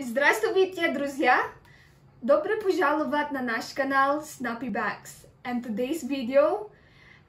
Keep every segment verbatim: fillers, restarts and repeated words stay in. Здравствуйте, друзья! Добро пожаловать на наш канал Snappy Bags. And today's video,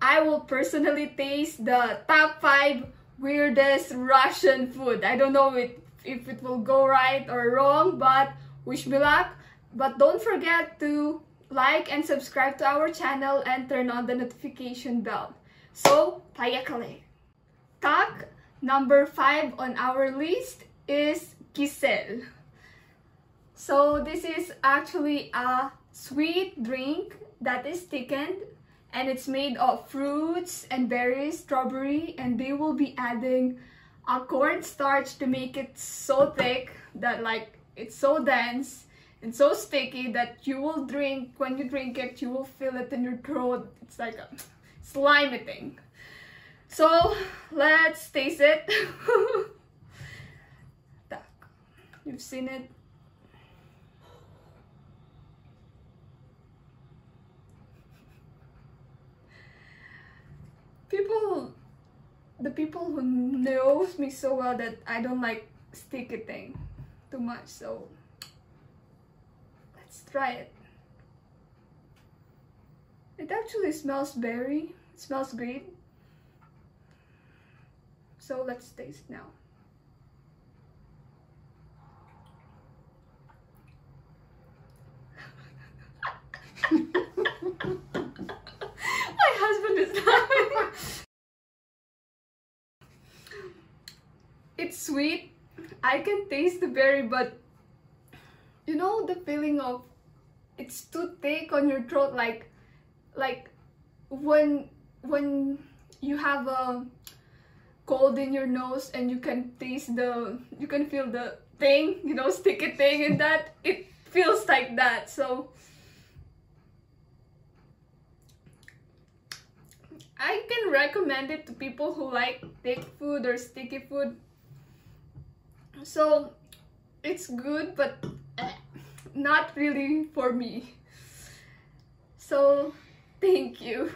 I will personally taste the top five weirdest Russian food. I don't know if, if it will go right or wrong, but wish me luck. But don't forget to like and subscribe to our channel and turn on the notification bell. So, поехали! Так, number five on our list is Kissel. So this is actually a sweet drink that is thickened and it's made of fruits and berries, strawberry, and they will be adding a cornstarch to make it so thick that like it's so dense and so sticky that you will drink, when you drink it, you will feel it in your throat. It's like a slimy thing. So let's taste it. You've seen it. People, the people who knows me so well that I don't like sticky thing too much, so let's try it. It actually smells berry, it smells great. So let's taste now. My husband is laughing. It's sweet. I can taste the berry, but you know the feeling of it's too thick on your throat, like like when when you have a cold in your nose and you can taste the you can feel the thing, you know, sticky thing in that. It feels like that. So I can recommend it to people who like thick food or sticky food. So it's good, but not really for me. So thank you.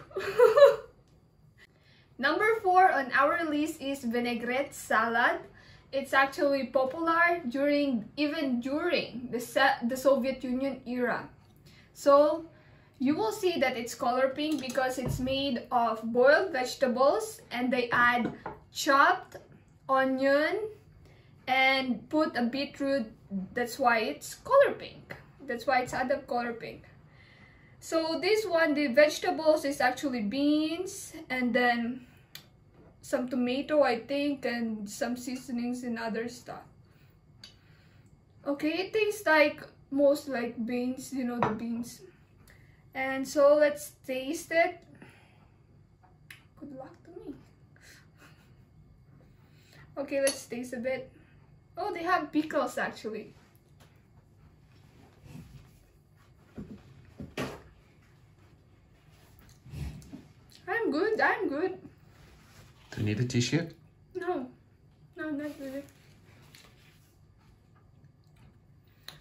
Number four on our list is vinaigrette salad. It's actually popular during even during the the Soviet Union era. So you will see that it's color pink because it's made of boiled vegetables and they add chopped onion and put a beetroot. That's why it's color pink. That's why it's other color pink. So this one, the vegetables is actually beans and then some tomato, I think, and some seasonings and other stuff. Okay, it tastes like most like beans, you know, the beans. And so let's taste it. Good luck to me. Okay, let's taste a bit. Oh, they have pickles actually. I'm good, I'm good. Do you need a tissue? No, no, not really.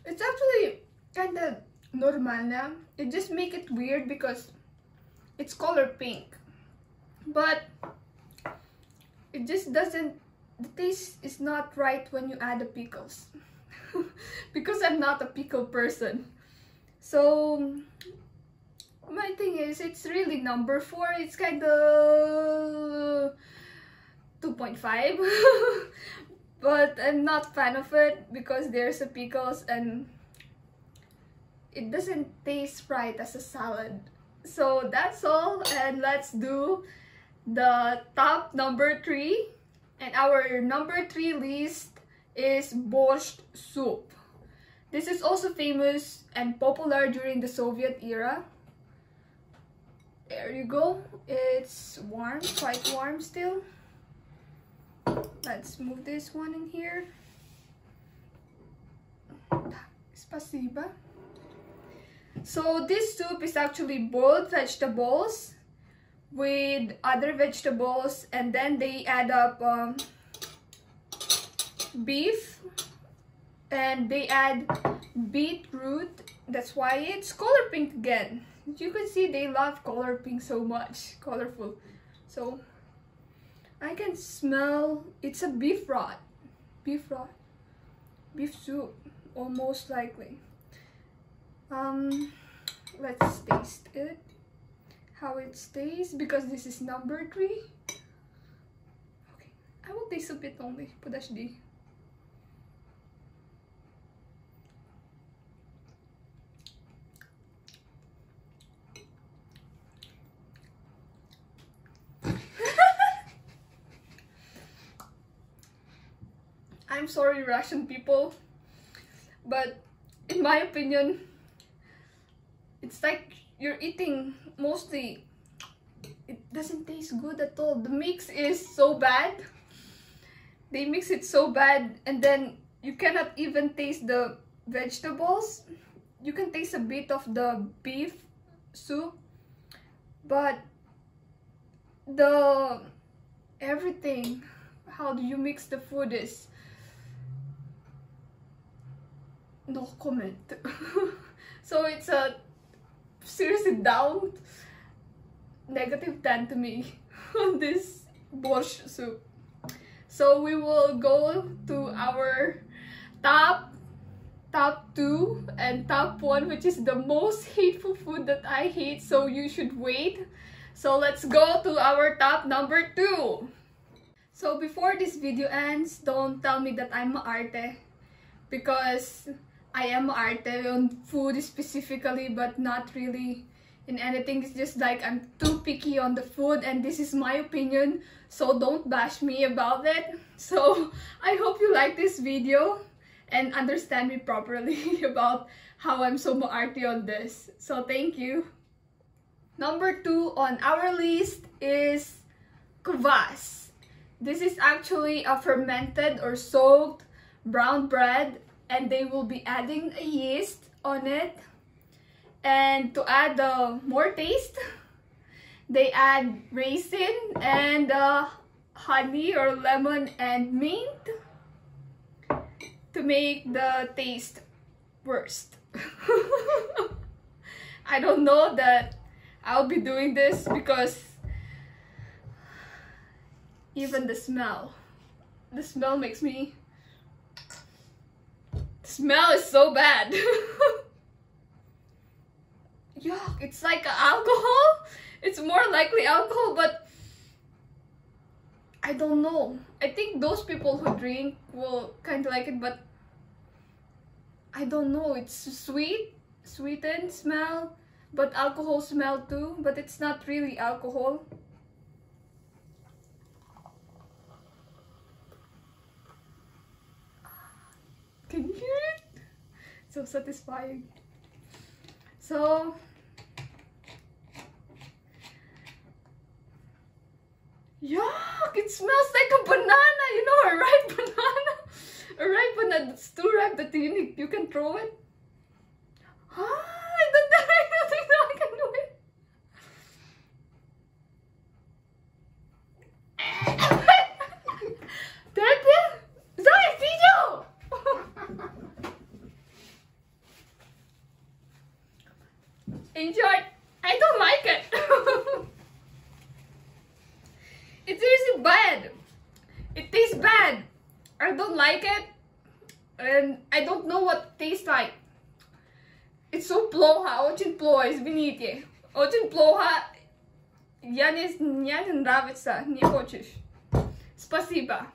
It's actually kind of normal now. It just make it weird because it's color pink, but it just doesn't, the taste is not right when you add the pickles because I'm not a pickle person. So my thing is, it's really number four. It's kind of two point five but I'm not fan of it because there's a pickles and it doesn't taste right as a salad. So that's all, and let's do the top number three. And our number three list is Borscht soup. This is also famous and popular during the Soviet era. There you go. It's warm, quite warm still. Let's move this one in here. Спасибо. So this soup is actually boiled vegetables with other vegetables, and then they add up um, beef and they add beetroot. That's why it's color pink again. You can see they love color pink so much, colorful. So I can smell it's a beef broth. Beef broth. beef soup, or most likely. Um, let's taste it, how it tastes, because this is number three. Okay, I will taste a bit only, подожди. I'm sorry, Russian people, but in my opinion, it's like you're eating mostly, it doesn't taste good at all. The mix is so bad, they mix it so bad, and then you cannot even taste the vegetables. You can taste a bit of the beef soup, but the everything, how do you mix the food is no comment. So it's a seriously down negative ten to me on this borscht soup. So we will go to our top top two and top one, which is the most hateful food that I hate, so you should wait. So let's go to our top number two. So before this video ends, don't tell me that I'm arte, because I am arte on food specifically, but not really in anything. It's just like I'm too picky on the food, and this is my opinion, so don't bash me about it. So I hope you like this video and understand me properly about how I'm so arte on this. So thank you. Number two on our list is kvas. This is actually a fermented or soaked brown bread, and they will be adding a yeast on it, and to add uh, more taste they add raisin and uh, honey or lemon and mint to make the taste worse. I don't know that I'll be doing this, because even the smell the smell makes me smell is so bad. Yuck, it's like alcohol. It's more likely alcohol, but I don't know. I think those people who drink will kind of like it, but I don't know. It's sweet, sweetened smell, but alcohol smell too, but it's not really alcohol. Can you hear it? So satisfying. So yuck, it smells like a banana, you know, a ripe banana. A ripe banana, it's too ripe that you, you can throw it. Ah, I don't, I don't think that I can do it. Enjoy. I don't like it. It's seriously bad. It tastes bad. I don't like it, and I don't know what it tastes like. It's so плохо, очень плохо, извините. Очень плохо. Я не, мне не нравится, не хочешь. Спасибо.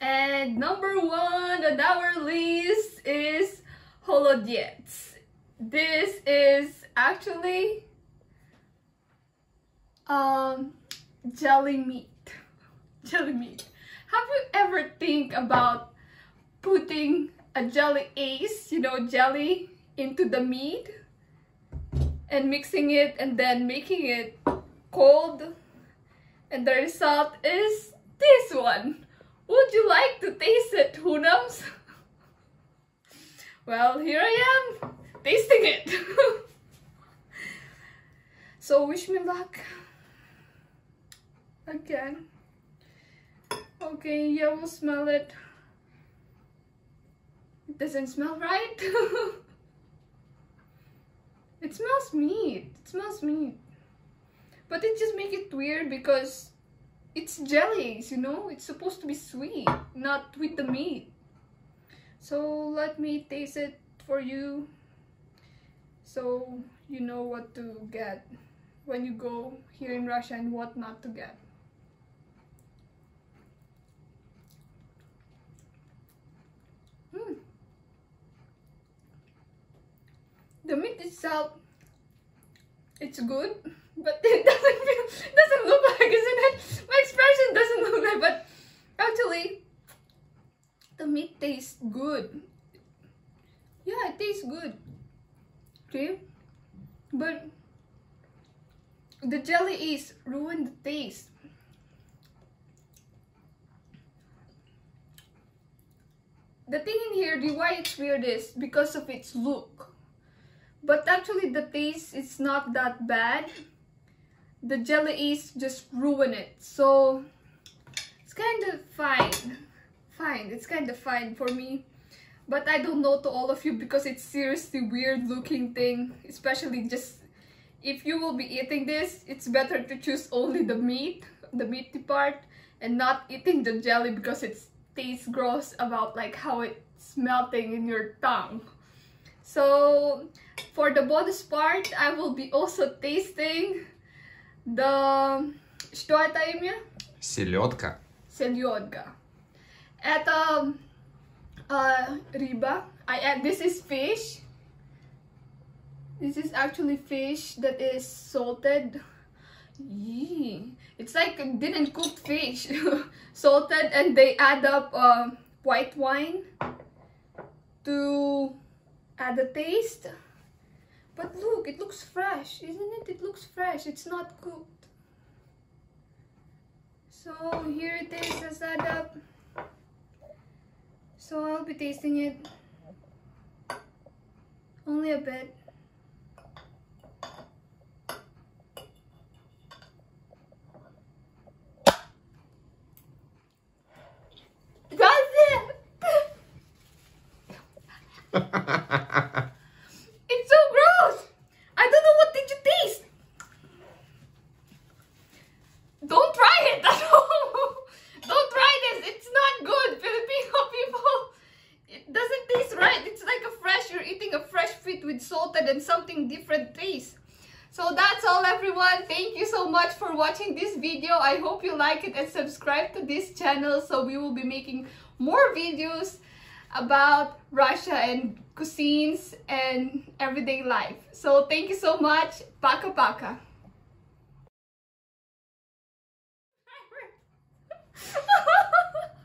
And number one on our list is Kholodets. This is actually um jelly meat. Jelly meat. Have you ever think about putting a jelly ace, you know, jelly into the meat and mixing it and then making it cold, and the result is this one? Would you like to taste it? Who knows? Well, here I am tasting it. So wish me luck again. Okay, yeah, we'll smell it. It doesn't smell right. It smells meat. It smells meat. But it just makes it weird, because it's jellies, you know? It's supposed to be sweet, not with the meat. So let me taste it for you so you know what to get when you go here in Russia and what not to get. Mm. The meat itself, it's good, but it doesn't feel, doesn't look like, isn't it? My expression doesn't look like, but actually the meat tastes good. Yeah, it tastes good. Okay, but the jelly is ruined the taste. The thing in here, the why it's weird is because of its look. But actually the taste is not that bad. The jelly is just ruin it. So it's kind of fine. Fine, it's kind of fine for me. But I don't know to all of you because it's seriously weird looking thing. Especially just if you will be eating this, it's better to choose only the meat, the meaty part, and not eating the jelly because it's tastes gross about like how it's melting in your tongue. So for the bonus part, I will be also tasting the что это имя? Селёдка. Селёдка. Это uh, riba. I add this is fish. This is actually fish that is salted. Yee. It's like didn't cook fish, salted, and they add up uh, white wine to add a taste. But look, it looks fresh, isn't it? It looks fresh, it's not cooked. So here it is, let's add up. So I'll be tasting it only a bit. It's so gross! I don't know what did you taste! Don't try it at all! Don't try this! It's not good, Filipino people! It doesn't taste right. It's like a fresh, you're eating a fresh fruit with salted and something different taste. So that's all everyone. Thank you so much for watching this video. I hope you like it and subscribe to this channel so we will be making more videos about Russia and cuisines and everyday life. So thank you so much. Paka paka.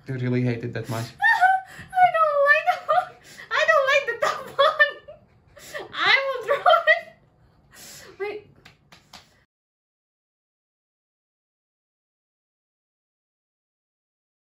You really hate it that much?